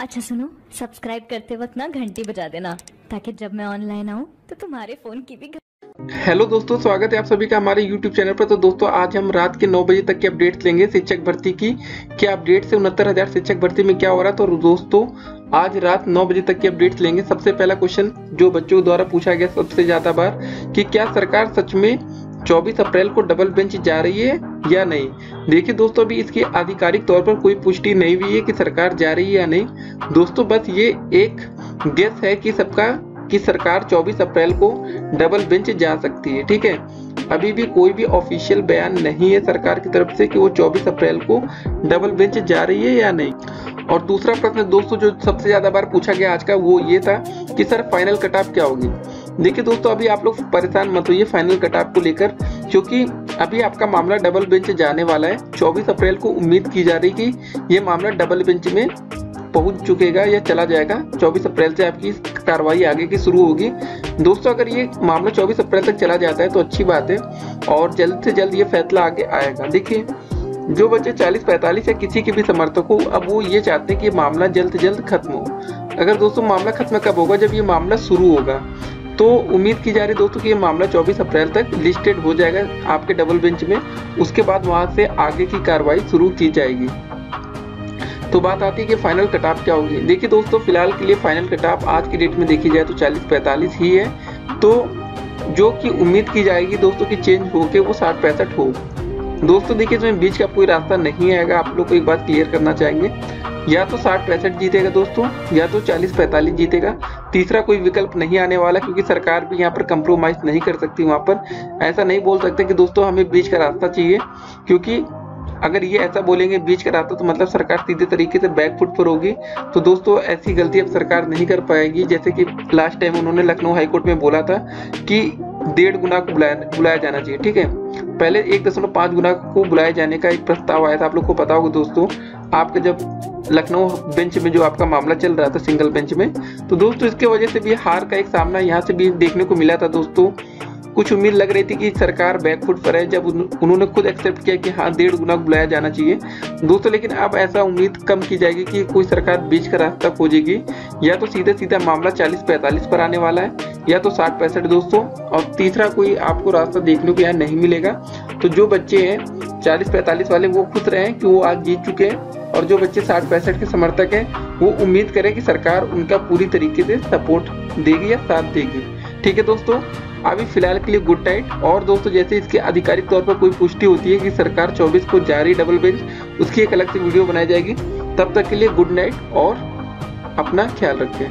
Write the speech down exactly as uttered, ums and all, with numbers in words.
अच्छा सुनो, सब्सक्राइब करते वक्त ना घंटी बजा देना ताकि जब मैं ऑनलाइन आऊँ तो तुम्हारे फोन की भी। हेलो दोस्तों, स्वागत है आप सभी का हमारे यूट्यूब चैनल पर। तो दोस्तों आज हम रात के नौ बजे तक की अपडेट्स लेंगे शिक्षक भर्ती की, क्या अपडेट्स है उनहत्तर हजार शिक्षक भर्ती में क्या हो रहा है। तो दोस्तों आज रात नौ बजे तक की अपडेट्स लेंगे। सबसे पहला क्वेश्चन जो बच्चों द्वारा पूछा गया सबसे ज्यादा बार कि क्या सरकार सच में चौबीस अप्रैल को डबल बेंच जा रही है या नहीं। देखिए दोस्तों अभी इसकी आधिकारिक तौर पर कोई पुष्टि नहीं हुई है कि सरकार जा रही है या नहीं। दोस्तों बस ये एक गेस है कि सबका कि सरकार चौबीस अप्रैल को डबल बेंच जा सकती है। ठीक है, अभी भी कोई भी ऑफिशियल बयान नहीं है सरकार की तरफ से कि वो चौबीस अप्रैल को डबल बेंच जा रही है या नहीं। और दूसरा प्रश्न दोस्तों जो सबसे ज्यादा बार पूछा गया आज का वो ये था कि सर फाइनल कट ऑफ क्या होगी। देखिए दोस्तों अभी आप लोग परेशान मत होइए फाइनल कट ऑफ को लेकर, क्योंकि अभी आपका मामला डबल बेंच जाने वाला है। चौबीस अप्रैल को उम्मीद की जा रही कि ये मामला डबल बेंच में पहुंच चुकेगा या चला जाएगा। चौबीस अप्रैल से आपकी कार्रवाई आगे की शुरू होगी। दोस्तों अगर ये मामला चौबीस अप्रैल तक चला जाता है तो अच्छी बात है और जल्द से जल्द ये फैसला आगे आएगा। देखिए जो बच्चे चालीस पैंतालीस या किसी के भी समर्थक हो, अब वो ये चाहते हैं कि ये मामला जल्द से जल्द खत्म हो। अगर दोस्तों मामला खत्म कब होगा, जब ये मामला शुरू होगा। तो उम्मीद की जा रही दोस्तों कि ये मामला चौबीस अप्रैल तक लिस्टेड हो जाएगा आपके डबल बेंच में, उसके बाद वहाँ से आगे की कार्रवाई शुरू की जाएगी। तो बात आती है कि फाइनल कट ऑफ क्या होगी। देखिए दोस्तों फिलहाल के लिए फाइनल कट ऑफ आज की डेट में देखी जाए तो चालीस पैंतालीस ही है, तो जो कि उम्मीद की जाएगी दोस्तों कि चेंज होके वो साठ पैंसठ हो। दोस्तों देखिए इसमें बीच का कोई रास्ता नहीं आएगा। आप लोग को एक बात क्लियर करना चाहेंगे, या तो साठ पैंसठ जीतेगा दोस्तों या तो चालीस पैंतालीस जीतेगा। तीसरा कोई विकल्प नहीं आने वाला, क्योंकि सरकार भी यहाँ पर कंप्रोमाइज नहीं कर सकती। वहाँ पर ऐसा नहीं बोल सकते कि दोस्तों हमें बीच का रास्ता चाहिए, क्योंकि अगर ये ऐसा बोलेंगे बीच का रास्ता तो मतलब सरकार सीधे तरीके से बैक फुट पर होगी। तो दोस्तों ऐसी गलती अब सरकार नहीं कर पाएगी, जैसे कि लास्ट टाइम उन्होंने लखनऊ हाईकोर्ट में बोला था कि डेढ़ गुना को बुलाया बुलाया जाना चाहिए। ठीक है, पहले एक दशमलव पाँच गुना को बुलाए जाने का एक प्रस्ताव आया था। आप लोग को पता होगा दोस्तों, आपके जब लखनऊ बेंच में जो आपका मामला चल रहा था सिंगल बेंच में, तो दोस्तों इसके वजह से भी हार का एक सामना यहाँ से भी देखने को मिला था। दोस्तों कुछ उम्मीद लग रही थी कि सरकार बैकफुट पर है, जब उन, उन्होंने खुद एक्सेप्ट किया कि हाँ डेढ़ गुना बुलाया जाना चाहिए दोस्तों। लेकिन अब ऐसा उम्मीद कम की जाएगी कि कोई सरकार बीच का रास्ता खोजेगी, या तो सीधा सीधा मामला चालीस पैंतालीस पर आने वाला है या तो साठ पैंसठ दोस्तों, और तीसरा कोई आपको रास्ता देखने को यहाँ नहीं मिलेगा। तो जो बच्चे हैं चालीस पैंतालीस वाले वो खुश रहे कि वो आज जीत चुके हैं, और जो बच्चे साठ पैंसठ के समर्थक हैं वो उम्मीद करें कि सरकार उनका पूरी तरीके से सपोर्ट देगी या साथ देगी। ठीक है दोस्तों, अभी फिलहाल के लिए गुड नाइट। और दोस्तों जैसे इसके आधिकारिक तौर पर कोई पुष्टि होती है कि सरकार चौबीस को जारी डबल बेंच, उसकी एक अलग से वीडियो बनाई जाएगी। तब तक के लिए गुड नाइट और अपना ख्याल रखें।